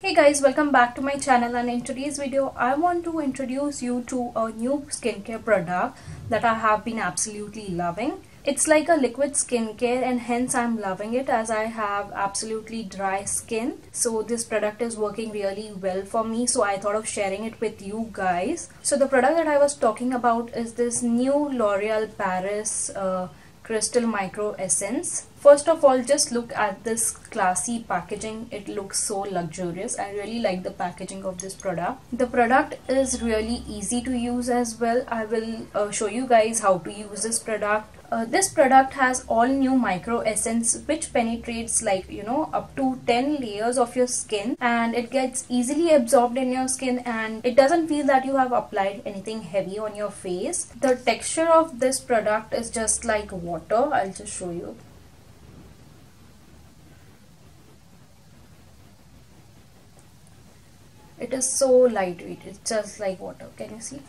Hey guys, welcome back to my channel, and in today's video I want to introduce you to a new skincare product that I have been absolutely loving. It's like a liquid skincare, and hence I'm loving it as I have absolutely dry skin. So this product is working really well for me, so I thought of sharing it with you guys. So the product that I was talking about is this new L'Oreal Paris Crystal Micro Essence. First of all, just look at this classy packaging. It looks so luxurious. I really like the packaging of this product. The product is really easy to use as well. I will show you guys how to use this product. This product has all new micro essence which penetrates up to 10 layers of your skin, and it gets easily absorbed in your skin, and it doesn't feel that you have applied anything heavy on your face. The texture of this product is just like water. I'll just show you. It is so lightweight. It's just like water. Can you see?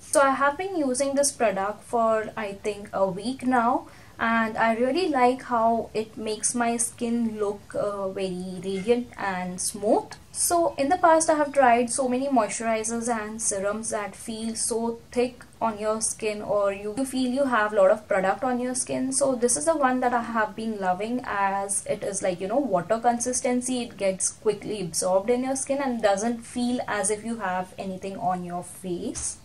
So I have been using this product for I think a week now, and I really like how it makes my skin look very radiant and smooth. So in the past I have tried so many moisturizers and serums that feel so thick on your skin, or you feel you have a lot of product on your skin. So this is the one that I have been loving, as it is like water consistency. It gets quickly absorbed in your skin and doesn't feel as if you have anything on your face.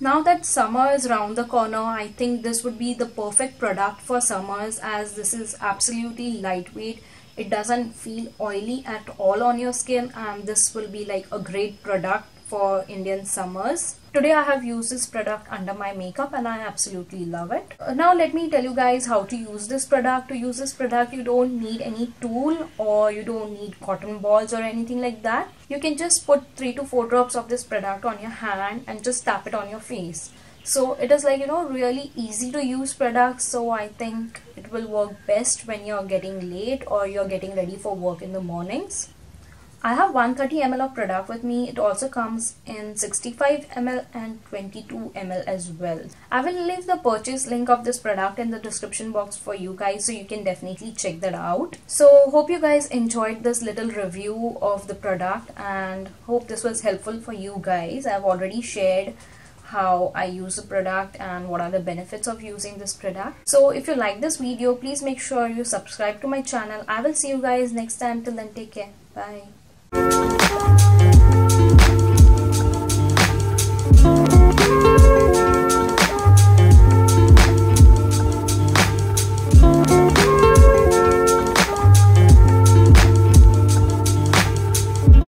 Now that summer is round the corner, I think this would be the perfect product for summers, as this is absolutely lightweight. It doesn't feel oily at all on your skin, and this will be like a great product for Indian summers. Today I have used this product under my makeup and I absolutely love it. Now let me tell you guys how to use this product. To use this product you don't need any tool, or you don't need cotton balls or anything like that. You can just put 3 to 4 drops of this product on your hand and just tap it on your face. So it is like really easy to use product, so I think it will work best when you're getting late or you're getting ready for work in the mornings. I have 130 ml of product with me. It also comes in 65 ml and 22 ml as well. I will leave the purchase link of this product in the description box for you guys, so you can definitely check that out. So hope you guys enjoyed this little review of the product, and hope this was helpful for you guys. I've already shared how I use the product and what are the benefits of using this product. So if you like this video, please make sure you subscribe to my channel. I will see you guys next time. Till then, take care. Bye.